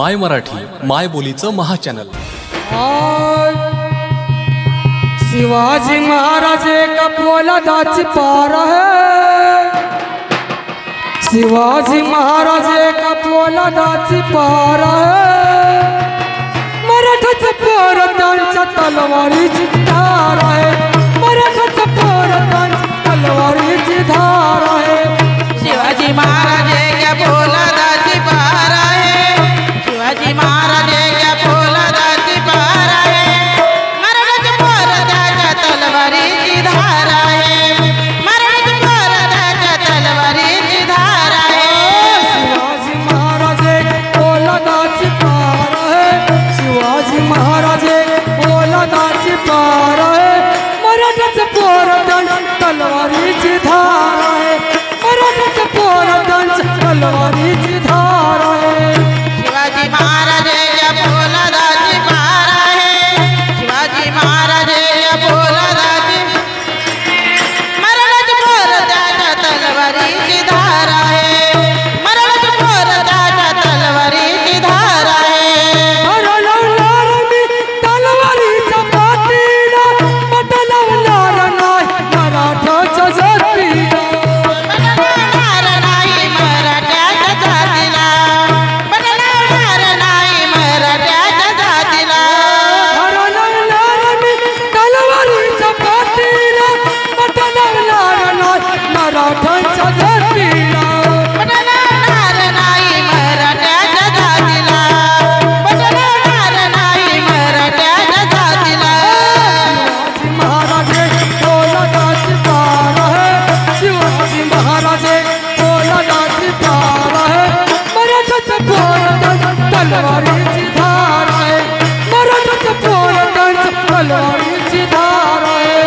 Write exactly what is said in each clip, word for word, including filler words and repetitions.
My Marathi माय बोलीचं महाचॅनल। शिवाजी महाराज का पोलादाच पार है, शिवाजी महाराज का पोलादाच पार है, मराठाचं पोर त्यांच्या तलवारीची धार आहे, मराठाचं पोर त्यांच्या तलवारीची धार आहे। शिवाजी महाराज का पोलादाच पार आहे, शिवाजी महाराज का पोलादाच पार आहे, मराठाचं पोर त्यांच्या तलवारीची धार आहे, मराठाचं पोर त्यांच्या तलवारीची धार आहे। शिवाजी महाराज पोलादाच पार आहे, शिवाजी महाराज पोलादाच पार आहे, मराठाचं पोर त्यांच्या तलवारीची धार आहे, मराठाचं पोर त्यांच्या तलवारीची धार आहे। शिवाजी महाराज या पोलादाची पार आहे, शिवाजी महाराज या पोलादाची, मराठाचं पोर त्यांच्या तलवारीची धार आहे, मराठाचं पोर त्यांच्या तलवारीची धार आहे। हरवणार मी तलवारीचा पाटीला, बदलवणार नाही मराठाच्या जातीला, बदलवणार नाही मराठ्याच्या जातीला, बदलवणार नाही मराठ्याच्या जातीला। हरवणार मी तलवारीचा पाटीला, बदलवणार नाही मराठाच्या जातीला, बदलवणार नाही मराठ्याच्या जातीला, बदलवणार नाही मराठ्याच्या जातीला। शिवाजी महाराज पोलादाच पार है, शिवाजी महाराज पोलादाच पार है, मराठाचं पोर त्यांच्या तलवारीची धार आहे,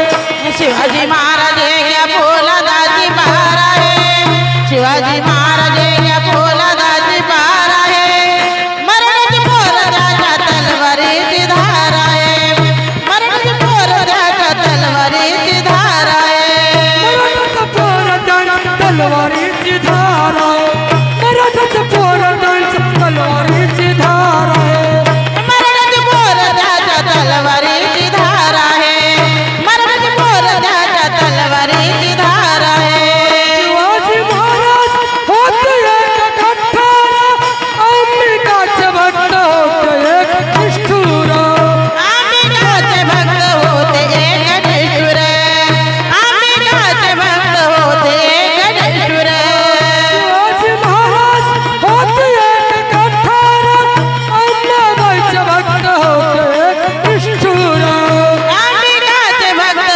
मराठाचं पोर त्यांच्या तलवारीची धार आहे। शिवाजी महाराज या पोलादाची पार आहे, शिवाजी महाराज या पोलादाची पार आहे, मराठाचं पोर त्यांच्या तलवारीची धार आहे, मराठाचं पोर त्यांच्या तलवारीची धार आहे। मराठाचं पोर त्यांच्या तलवारीची धार आहे, मराठाचं पोर त्यांच्या तलवारीची धार आहे। मराठाचं पोर त्यांच्या तलवारीची धार आहे, मराठाचं पोर त्यांच्या तलवारीची धार आहे। शिवाजी महाराज होते एक ठठ्ठार, अंबिकाचे भक्त होते एक निष्ठुर, अंबिकाचे भक्त होते एक निष्ठुर, अंबिकाचे भक्त होते एक निष्ठुर। शिवाजी महाराज होते एक ठठ्ठार, अंबाबाईचे भक्त होते एक निष्ठुर, अंबिकाचे भक्त होते एक निष्ठुर, अंबिकाचे भक्त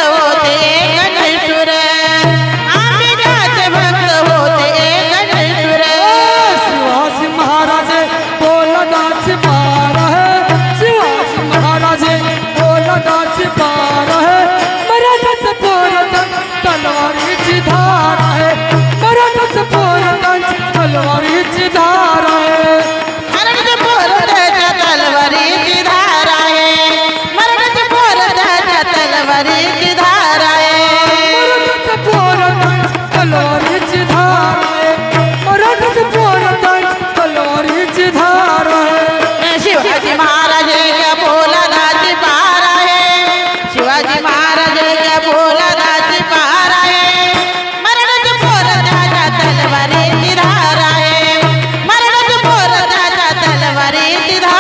होते एक निष्ठुर। शिवाजी महाराज पोलादाच पार है, शिवाजी महाराज पोलादाच पार है, मराठाचं पोर त्यांच्या तलवारीची धार आहे, मराठाचं पोर त्यांच्या तलवारीची धार आहे। मराठाचं पोर त्यांच्या तलवारीची धार आहे, मराठाचं पोर त्यांच्या तलवारीची धार आहे, मराठाचं पोर त्यांच्या तलवारीची धार आहे, मराठाचं पोर त्यांच्या तलवारीची धार आहे। शिवाजी महाराज या पोलादाची पार आहे, शिवाजी महाराज या पोलादाची पार आहे, मराठाचं पोर त्यांच्या तलवारीची धार आहे, मराठाचं पोर त्यांच्या तलवारीची धार